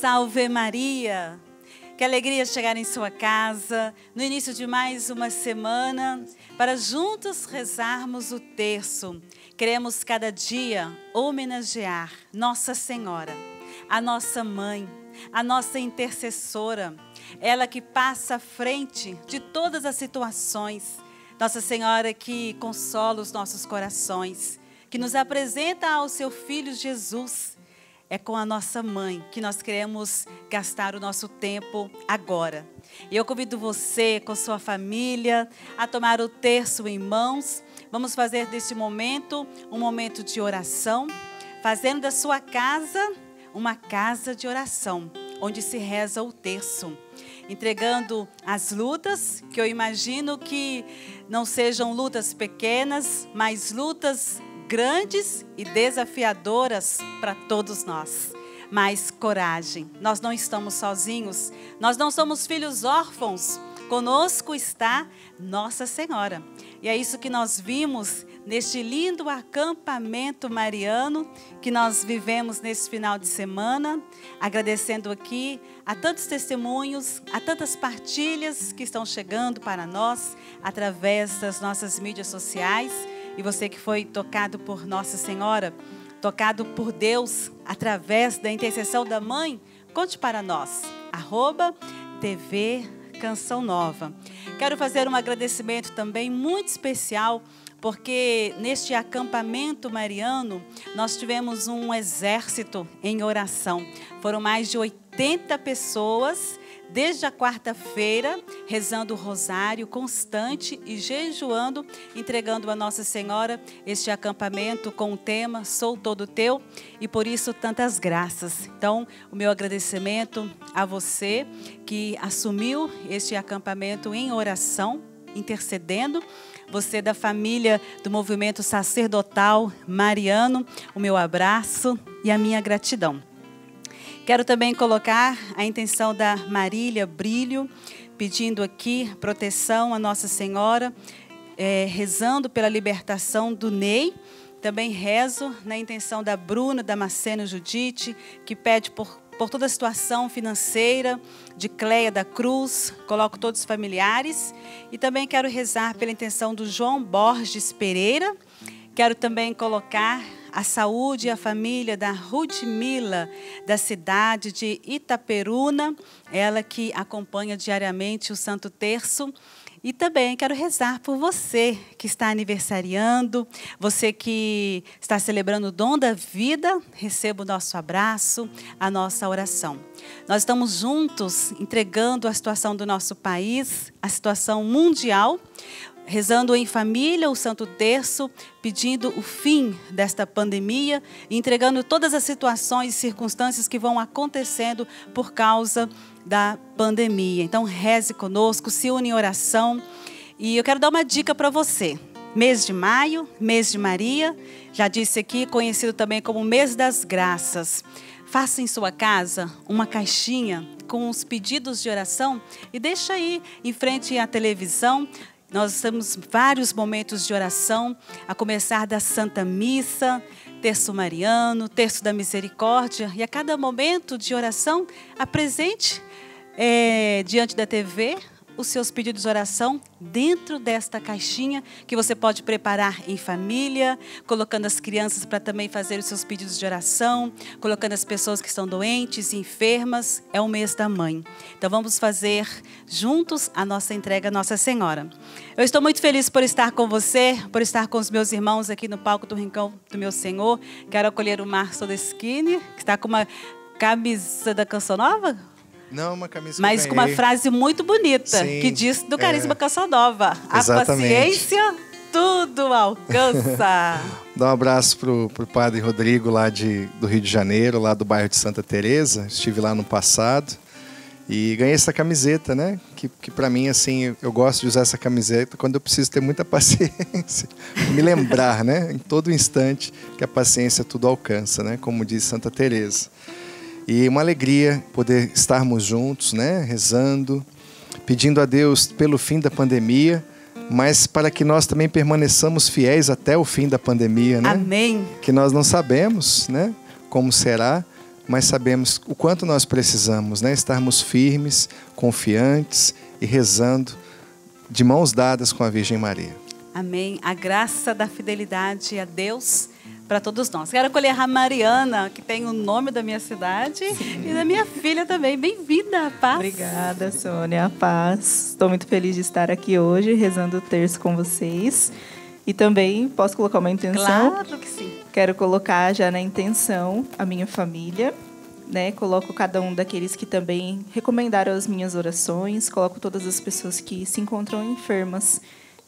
Salve Maria! Que alegria chegar em sua casa, no início de mais uma semana, para juntos rezarmos o terço. Queremos cada dia homenagear Nossa Senhora, a nossa mãe, a nossa intercessora, ela que passa à frente de todas as situações, Nossa Senhora que consola os nossos corações, que nos apresenta ao seu Filho Jesus. É com a nossa mãe que nós queremos gastar o nosso tempo agora. E eu convido você com sua família a tomar o terço em mãos. Vamos fazer deste momento um momento de oração, fazendo da sua casa uma casa de oração, onde se reza o terço, entregando as lutas, que eu imagino que não sejam lutas pequenas, mas lutas grandes e desafiadoras para todos nós. Mas coragem, nós não estamos sozinhos, nós não somos filhos órfãos, conosco está Nossa Senhora. E é isso que nós vimos neste lindo acampamento mariano que nós vivemos nesse final de semana, agradecendo aqui a tantos testemunhos, a tantas partilhas que estão chegando para nós através das nossas mídias sociais. E você que foi tocado por Nossa Senhora, tocado por Deus através da intercessão da Mãe, conte para nós, @TV Canção Nova. Quero fazer um agradecimento também muito especial, porque neste acampamento mariano, nós tivemos um exército em oração. Foram mais de 80 pessoas, desde a quarta-feira, rezando o rosário constante e jejuando, entregando a Nossa Senhora este acampamento com o tema Sou Todo Teu, e por isso tantas graças. Então, o meu agradecimento a você que assumiu este acampamento em oração, intercedendo. Você da família do movimento sacerdotal mariano, o meu abraço e a minha gratidão. Quero também colocar a intenção da Marília Brilho, pedindo aqui proteção à Nossa Senhora, rezando pela libertação do Ney. Também rezo na intenção da Bruna Damaceno Judite, que pede por toda a situação financeira, de Cleia da Cruz, coloco todos os familiares. E também quero rezar pela intenção do João Borges Pereira. Quero também colocar a saúde e a família da Rudmila, da cidade de Itaperuna, ela que acompanha diariamente o Santo Terço. E também quero rezar por você que está aniversariando, você que está celebrando o dom da vida, receba o nosso abraço, a nossa oração. Nós estamos juntos entregando a situação do nosso país, a situação mundial, rezando em família o Santo Terço, pedindo o fim desta pandemia, entregando todas as situações e circunstâncias que vão acontecendo por causa da pandemia. Então reze conosco, se une em oração. E eu quero dar uma dica para você. Mês de maio, mês de Maria, já disse aqui, conhecido também como mês das graças. Faça em sua casa uma caixinha com os pedidos de oração e deixa aí em frente à televisão. Nós temos vários momentos de oração, a começar da Santa Missa, Terço Mariano, Terço da Misericórdia. E a cada momento de oração, apresente diante da TV os seus pedidos de oração dentro desta caixinha que você pode preparar em família, colocando as crianças para também fazer os seus pedidos de oração, colocando as pessoas que estão doentes, enfermas. É o mês da mãe. Então vamos fazer juntos a nossa entrega à Nossa Senhora. Eu estou muito feliz por estar com você, por estar com os meus irmãos aqui no palco do Rincão do Meu Senhor. Quero acolher o Márcio Todeschini, que está com uma camisa da Canção Nova. Não, uma camisa. Mas com uma frase muito bonita, sim, que diz do Carisma Canção Nova. A paciência tudo alcança. Dá um abraço pro Padre Rodrigo lá do Rio de Janeiro, lá do bairro de Santa Teresa. Estive lá no passado e ganhei essa camiseta, né? Que para mim, assim, eu gosto de usar essa camiseta quando eu preciso ter muita paciência. Me lembrar, né? Em todo instante que a paciência tudo alcança, né? Como diz Santa Teresa. E uma alegria poder estarmos juntos, né? Rezando, pedindo a Deus pelo fim da pandemia, mas para que nós também permaneçamos fiéis até o fim da pandemia, né? Amém. Que nós não sabemos, né? Como será, mas sabemos o quanto nós precisamos, né? Estarmos firmes, confiantes e rezando de mãos dadas com a Virgem Maria. Amém. A graça da fidelidade a Deus para todos nós. Quero acolher a Mariana, que tem o nome da minha cidade. Sim. E da minha filha também. Bem-vinda, paz. Obrigada, Sônia. Paz. Estou muito feliz de estar aqui hoje, rezando o terço com vocês. E também posso colocar uma intenção? Claro que sim. Quero colocar já na intenção a minha família, né? Coloco cada um daqueles que também recomendaram as minhas orações. Coloco todas as pessoas que se encontram enfermas.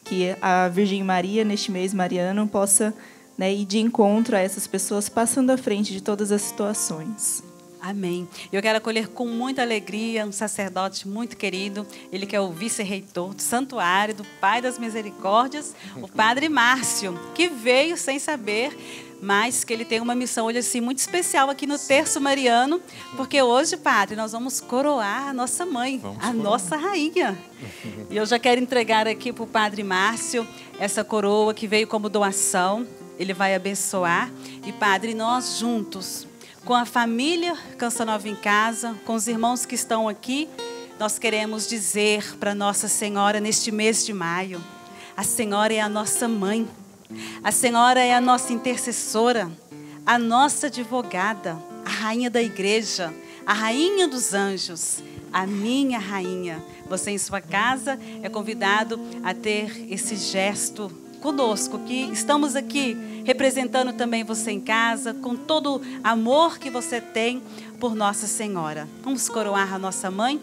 Que a Virgem Maria, neste mês mariano, possa, né, ir de encontro a essas pessoas, passando à frente de todas as situações. Amém. Eu quero acolher com muita alegria um sacerdote muito querido, ele que é o vice-reitor do Santuário do Pai das Misericórdias, o Padre Márcio, que veio sem saber, mas que ele tem uma missão hoje assim muito especial aqui no Terço Mariano, porque hoje, Padre, nós vamos coroar a nossa mãe, nossa rainha. E eu já quero entregar aqui para o Padre Márcio essa coroa que veio como doação, ele vai abençoar. E, Padre, nós juntos, com a família Canção Nova em Casa, com os irmãos que estão aqui, nós queremos dizer para Nossa Senhora neste mês de maio, a Senhora é a nossa mãe. A Senhora é a nossa intercessora, a nossa advogada, a rainha da igreja, a rainha dos anjos, a minha rainha. Você em sua casa é convidado a ter esse gesto conosco, que estamos aqui representando também você em casa, com todo o amor que você tem por Nossa Senhora. Vamos coroar a nossa mãe,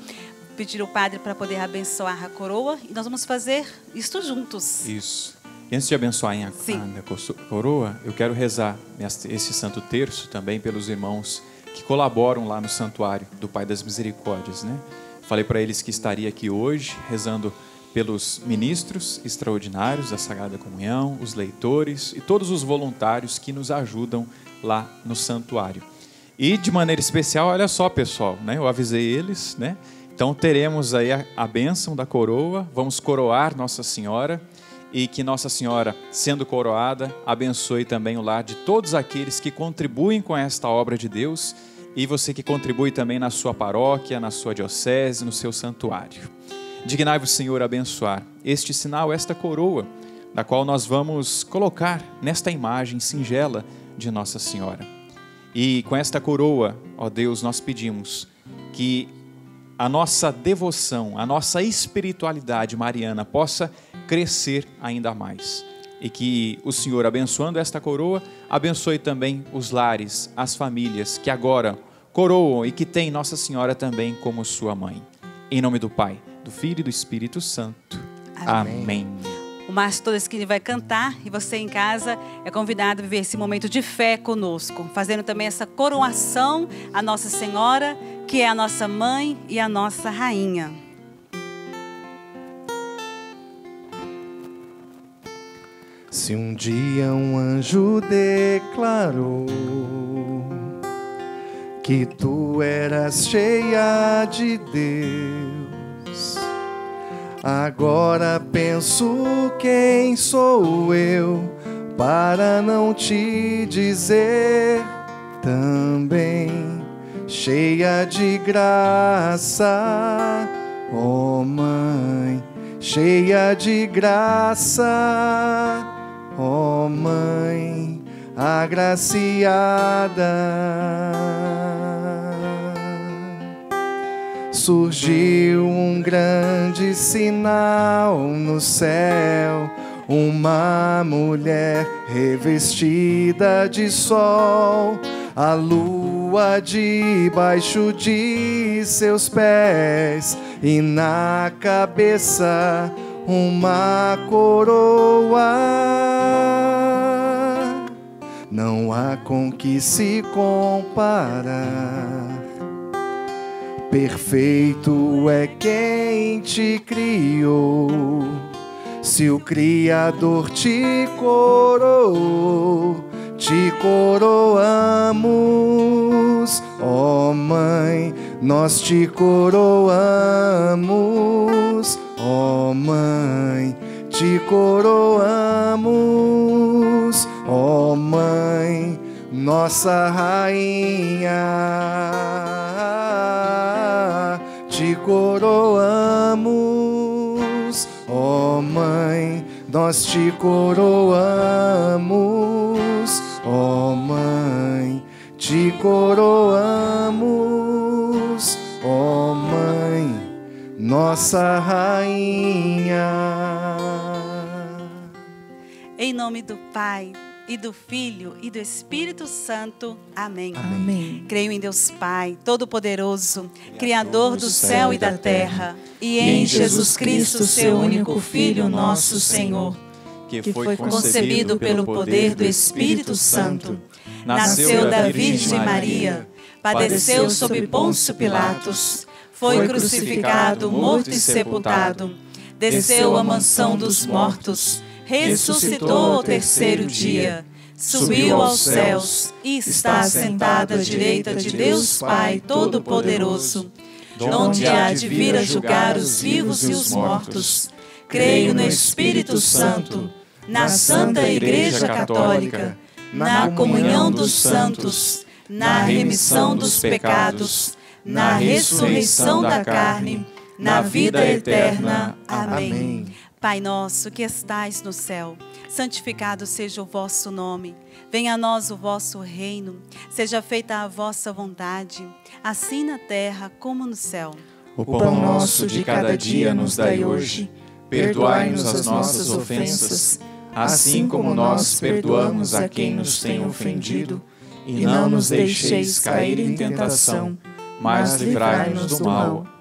pedir ao Padre para poder abençoar a coroa, e nós vamos fazer isto juntos. Isso. E antes de abençoar a minha coroa, eu quero rezar esse Santo Terço também pelos irmãos que colaboram lá no Santuário do Pai das Misericórdias, né? Falei para eles que estaria aqui hoje, rezando pelos ministros extraordinários da Sagrada Comunhão, os leitores e todos os voluntários que nos ajudam lá no Santuário. E de maneira especial, olha só, pessoal, né? Eu avisei eles, né? Então teremos aí a bênção da coroa, vamos coroar Nossa Senhora. E que Nossa Senhora, sendo coroada, abençoe também o lar de todos aqueles que contribuem com esta obra de Deus e você que contribui também na sua paróquia, na sua diocese, no seu santuário. Dignai-vos, Senhor, abençoar este sinal, esta coroa, da qual nós vamos colocar nesta imagem singela de Nossa Senhora. E com esta coroa, ó Deus, nós pedimos que a nossa devoção, a nossa espiritualidade mariana possa crescer ainda mais. E que o Senhor, abençoando esta coroa, abençoe também os lares, as famílias que agora coroam e que tem Nossa Senhora também como sua mãe. Em nome do Pai, do Filho e do Espírito Santo. Amém. Amém. O Márcio Todeschini vai cantar e você em casa é convidado a viver esse momento de fé conosco, fazendo também essa coroação à Nossa Senhora, que é a nossa mãe e a nossa rainha. Se um dia um anjo declarou que tu eras cheia de Deus, agora penso quem sou eu para não te dizer também, cheia de graça, ó mãe, cheia de graça, ó mãe agraciada. Surgiu um grande sinal no céu, uma mulher revestida de sol, a lua debaixo de seus pés e na cabeça uma coroa. Não há com que se comparar, perfeito é quem te criou. Se o Criador te coroou, te coroamos, ó mãe, nós te coroamos, ó mãe, te coroamos, ó mãe, Nossa Rainha, te coroamos, ó Mãe, nós te coroamos, ó Mãe, te coroamos, ó Mãe, Nossa Rainha. Em nome do Pai, e do Filho, e do Espírito Santo. Amém. Amém. Creio em Deus Pai, Todo-Poderoso, Criador do céu e da terra, e em Jesus Cristo, seu único Filho, nosso Senhor, que foi concebido pelo poder do Espírito Santo, nasceu da Virgem Maria, padeceu sob Pôncio Pilatos, foi crucificado, morto e sepultado, desceu à mansão dos mortos, ressuscitou ao terceiro dia, subiu aos céus e está sentado à direita de Deus Pai Todo-Poderoso, onde há de vir a julgar os vivos e os mortos. Creio no Espírito Santo, na Santa Igreja Católica, na comunhão dos santos, na remissão dos pecados, na ressurreição da carne, na vida eterna. Amém. Pai nosso que estais no céu, santificado seja o vosso nome. Venha a nós o vosso reino. Seja feita a vossa vontade, assim na terra como no céu. O pão nosso de cada dia nos dai hoje. Perdoai-nos as nossas ofensas, assim como nós perdoamos a quem nos tem ofendido. E não nos deixeis cair em tentação, mas livrai-nos do mal.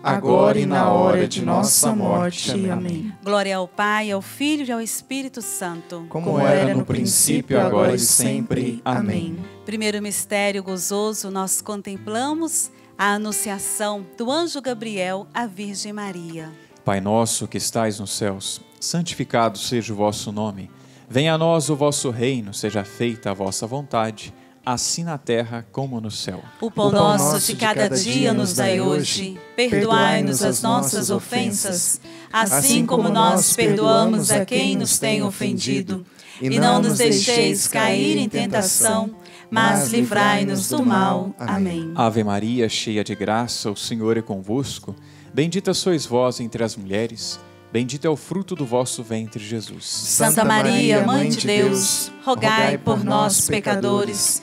agora e na hora de nossa morte. Amém. Glória ao Pai, ao Filho e ao Espírito Santo, como era no princípio, agora e sempre. Amém. Primeiro mistério gozoso, nós contemplamos a anunciação do anjo Gabriel à Virgem Maria. Pai nosso que estais nos céus, santificado seja o vosso nome. Venha a nós o vosso reino, seja feita a vossa vontade, assim na terra como no céu. O pão nosso de cada dia nos dai hoje. Perdoai-nos as nossas ofensas, assim como nós perdoamos a quem nos tem ofendido. E não nos deixeis cair em tentação, mas livrai-nos do mal. Amém. Ave Maria, cheia de graça, o Senhor é convosco. Bendita sois vós entre as mulheres, bendito é o fruto do vosso ventre, Jesus. Santa Maria, Mãe de Deus, rogai por nós, pecadores,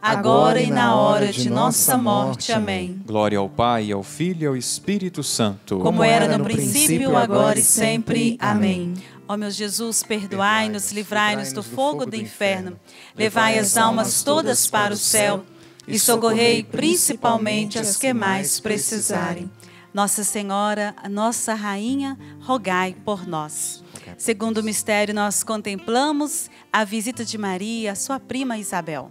agora e na hora de nossa morte. Amém. Glória ao Pai, ao Filho e ao Espírito Santo, como era no princípio, agora e sempre. Amém. Ó meu Jesus, perdoai-nos, livrai-nos do fogo do inferno, levai as almas todas para o céu e socorrei principalmente as que mais precisarem. Nossa Senhora, nossa Rainha, rogai por nós. Segundo o mistério, nós contemplamos a visita de Maria, sua prima Isabel.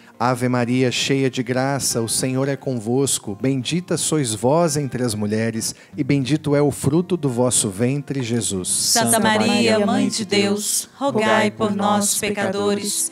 Ave Maria, cheia de graça, o Senhor é convosco. Bendita sois vós entre as mulheres, e bendito é o fruto do vosso ventre, Jesus. Santa Maria, Mãe de Deus, rogai por nós, pecadores,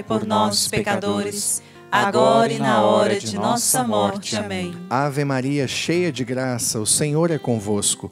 por nós, pecadores, agora e na hora de nossa morte. Amém. Ave Maria, cheia de graça, o Senhor é convosco.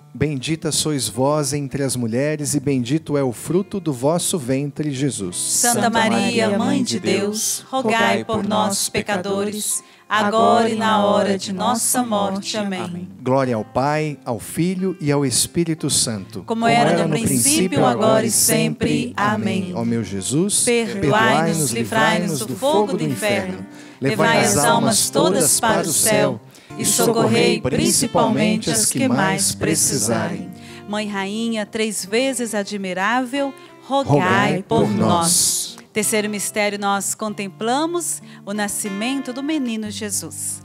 Amém. Glória ao Pai, ao Filho e ao Espírito Santo, como era no princípio, agora e sempre. Amém. Ó meu Jesus, perdoai-nos, livrai-nos do fogo do inferno, levai as almas todas para o céu e socorrei principalmente as que mais precisarem. Mãe Rainha, três vezes admirável, rogai por nós. Terceiro mistério, nós contemplamos o nascimento do menino Jesus.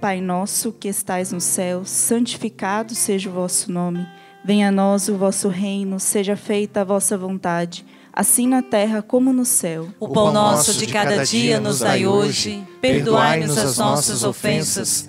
Pai nosso que estais no céu, santificado seja o vosso nome. Venha a nós o vosso reino, seja feita a vossa vontade, assim na terra como no céu. O pão nosso de cada dia nos dai hoje, perdoai-nos as nossas ofensas,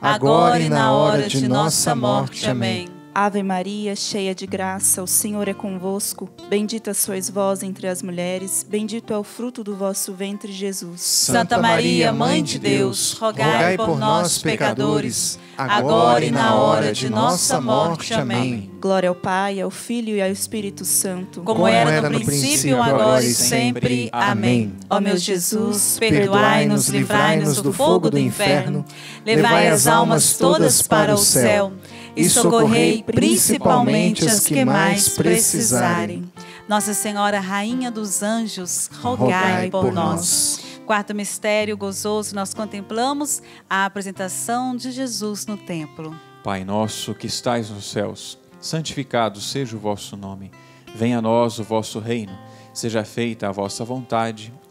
agora e na hora de nossa morte. Amém. Glória ao Pai, ao Filho e ao Espírito Santo, como era no princípio, agora e sempre. Amém. Ó meu Jesus, perdoai-nos, livrai-nos do fogo do inferno, levai as almas todas para o céu e socorrei principalmente as que mais precisarem. Nossa Senhora, Rainha dos Anjos, rogai por nós. Quarto mistério gozoso, nós contemplamos a apresentação de Jesus no templo. Pai nosso que estais nos céus, santificado seja o vosso nome. Venha a nós o vosso reino, seja feita a vossa vontade,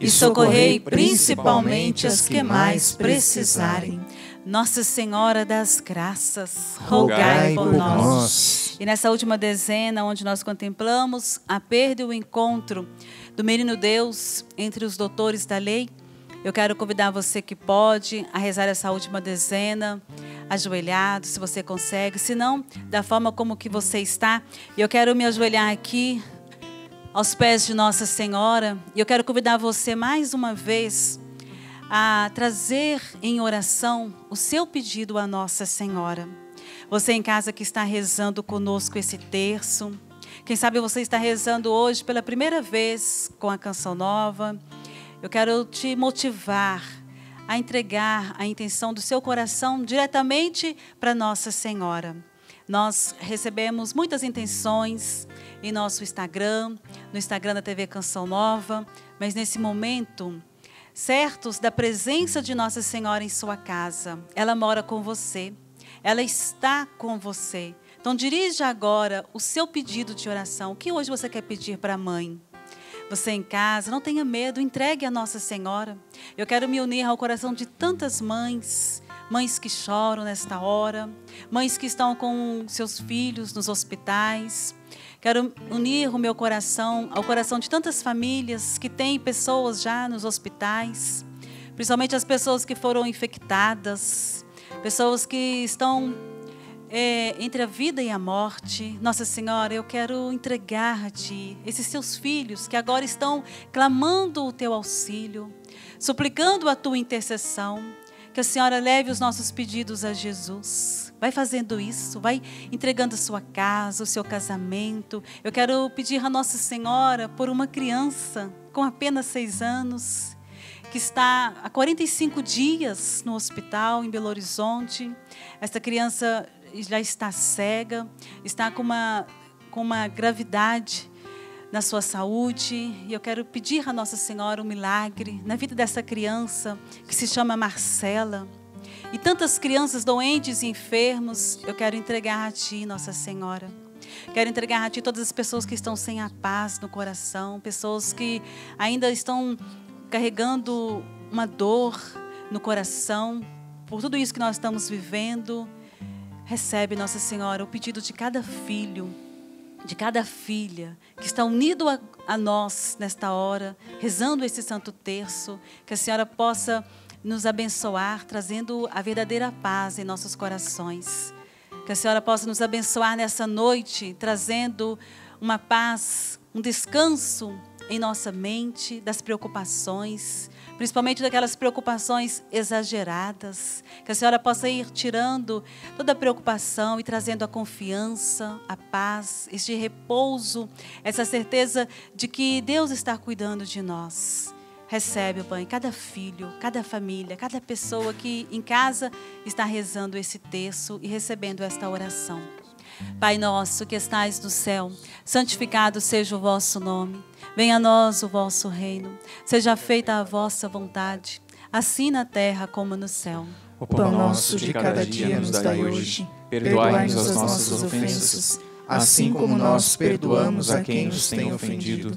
e socorrei principalmente as que mais precisarem. Nossa Senhora das Graças, rogai por nós. E nessa última dezena, onde nós contemplamos a perda e o encontro do menino Deus entre os doutores da lei, eu quero convidar você que pode a rezar essa última dezena, ajoelhado, se você consegue, se não, da forma como que você está. E eu quero me ajoelhar aqui, aos pés de Nossa Senhora, e eu quero convidar você mais uma vez a trazer em oração o seu pedido à Nossa Senhora. Você em casa que está rezando conosco esse terço, quem sabe você está rezando hoje pela primeira vez com a Canção Nova, eu quero te motivar a entregar a intenção do seu coração diretamente para Nossa Senhora. Nós recebemos muitas intenções em nosso Instagram, no Instagram da TV Canção Nova, mas nesse momento, certos da presença de Nossa Senhora em sua casa. Ela mora com você, ela está com você. Então dirija agora o seu pedido de oração. O que hoje você quer pedir para a mãe? Você em casa, não tenha medo, entregue a Nossa Senhora. Eu quero me unir ao coração de tantas mães, mães que choram nesta hora, mães que estão com seus filhos nos hospitais. Quero unir o meu coração ao coração de tantas famílias que têm pessoas já nos hospitais, principalmente as pessoas que foram infectadas, pessoas que estão entre a vida e a morte. Nossa Senhora, eu quero entregar a Ti esses Teus filhos que agora estão clamando o Teu auxílio, suplicando a Tua intercessão, que a Senhora leve os nossos pedidos a Jesus. Vai fazendo isso, vai entregando a sua casa, o seu casamento. Eu quero pedir a Nossa Senhora por uma criança com apenas 6 anos, que está há 45 dias no hospital em Belo Horizonte. Essa criança já está cega, está com uma gravidade na sua saúde, e eu quero pedir a Nossa Senhora um milagre na vida dessa criança que se chama Marcela. E tantas crianças doentes e enfermos, eu quero entregar a Ti, Nossa Senhora. Quero entregar a Ti todas as pessoas que estão sem a paz no coração, pessoas que ainda estão carregando uma dor no coração. Por tudo isso que nós estamos vivendo, recebe, Nossa Senhora, o pedido de cada filho, de cada filha que está unido a nós nesta hora, rezando esse Santo Terço, que a Senhora possa nos abençoar, trazendo a verdadeira paz em nossos corações. Que a Senhora possa nos abençoar nessa noite, trazendo uma paz, um descanso em nossa mente das preocupações, principalmente daquelas preocupações exageradas, que a senhora possa ir tirando toda a preocupação e trazendo a confiança, a paz, este repouso, essa certeza de que Deus está cuidando de nós. Recebe, Pai, cada filho, cada família, cada pessoa que em casa está rezando esse terço e recebendo esta oração. Pai nosso que estais no céu, santificado seja o vosso nome. Venha a nós o vosso reino. Seja feita a vossa vontade, assim na terra como no céu. O pão nosso de cada dia nos dai hoje. Perdoai-nos as nossas ofensas, assim como nós perdoamos a quem nos tem ofendido.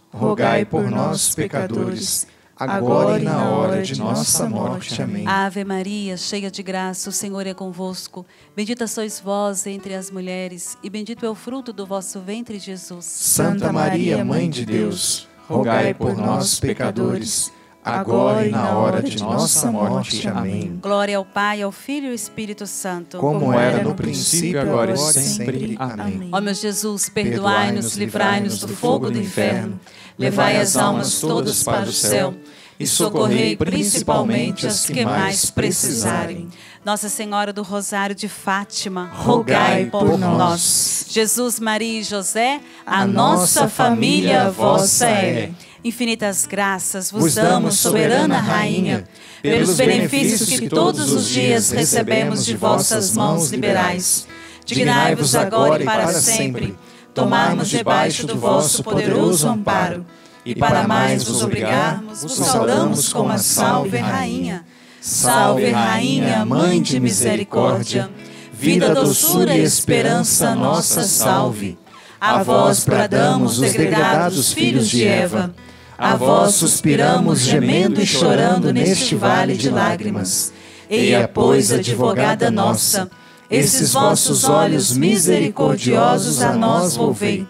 rogai por nós, pecadores, agora e na hora de nossa morte. Amém. Ave Maria, cheia de graça, o Senhor é convosco. Bendita sois vós entre as mulheres, e bendito é o fruto do vosso ventre, Jesus. Santa Maria, Mãe de Deus, rogai por nós, pecadores, agora e na hora de nossa morte. Amém. Glória ao Pai, ao Filho e ao Espírito Santo, como era no princípio, agora e sempre. Amém. Ó meu Jesus, perdoai-nos, livrai-nos do fogo do inferno, levai as almas todas para o céu e socorrei principalmente as que mais precisarem. Nossa Senhora do Rosário de Fátima, rogai por nós. Jesus, Maria e José, a nossa família vossa é. Infinitas graças vos damos, soberana Rainha, pelos benefícios que todos os dias recebemos de vossas mãos liberais. Dignai-vos agora e para sempre tomarmos debaixo do vosso poderoso amparo, e para mais vos obrigarmos, vos saudamos com a Salve Rainha. Salve Rainha, Mãe de Misericórdia, vida, doçura e esperança nossa salve. A vós bradamos, os degradados filhos de Eva, a vós suspiramos, gemendo e chorando neste vale de lágrimas. Eia, pois, advogada nossa, esses vossos olhos misericordiosos a nós volvei.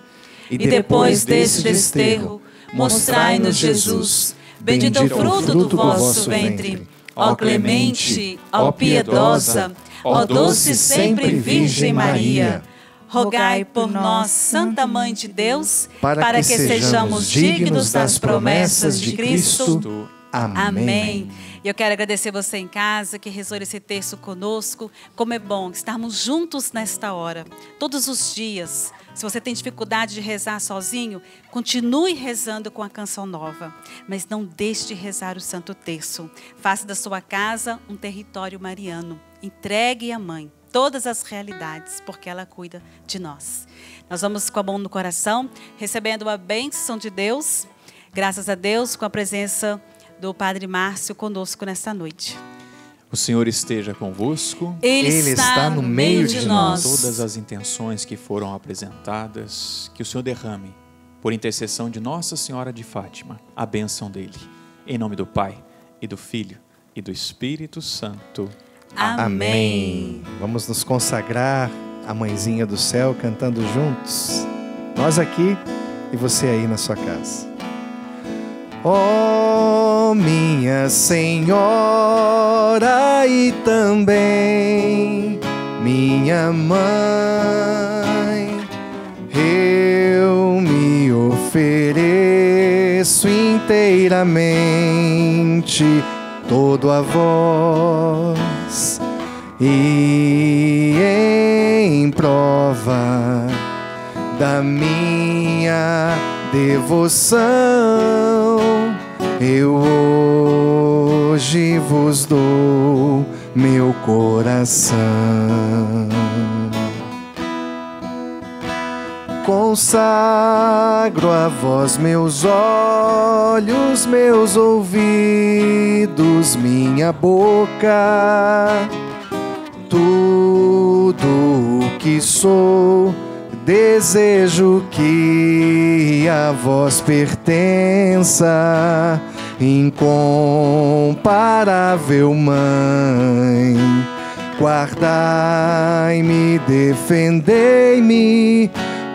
E depois deste desterro, mostrai-nos Jesus, bendito é o fruto do vosso ventre. Ó clemente, ó piedosa, ó doce sempre Virgem Maria, rogai por nós, Santa Mãe de Deus, para que sejamos dignos das promessas de Cristo. Amém. E eu quero agradecer você em casa que rezou esse terço conosco. Como é bom estarmos juntos nesta hora, todos os dias. Se você tem dificuldade de rezar sozinho, continue rezando com a Canção Nova. Mas não deixe de rezar o Santo Terço. Faça da sua casa um território mariano. Entregue à Mãe todas as realidades, porque ela cuida de nós. Nós vamos com a mão no coração, recebendo a bênção de Deus. Graças a Deus, com a presença do Padre Márcio conosco nesta noite. O Senhor esteja convosco. Ele está no meio de nós. Todas as intenções que foram apresentadas, que o Senhor derrame, por intercessão de Nossa Senhora de Fátima, a bênção dele. Em nome do Pai, e do Filho, e do Espírito Santo. Amém. Vamos nos consagrar à Mãezinha do Céu, cantando juntos. Nós aqui e você aí na sua casa. Oh, minha Senhora e também minha Mãe, eu me ofereço inteiramente, todo a vós, e em prova da minha devoção, eu hoje vos dou meu coração. Consagro a vós meus olhos, meus ouvidos, minha boca, tudo o que sou, desejo que a vós pertença, incomparável Mãe. Guardai-me, defendei-me,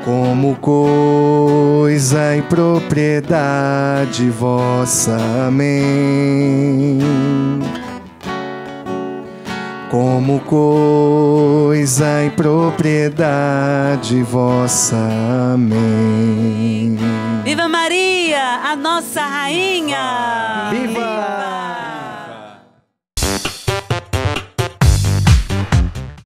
como coisa e propriedade vossa. Amém. Como coisa e propriedade vossa. Amém. Viva Maria, a nossa rainha! Viva! Viva!